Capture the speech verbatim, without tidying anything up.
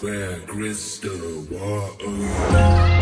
Where crystal water.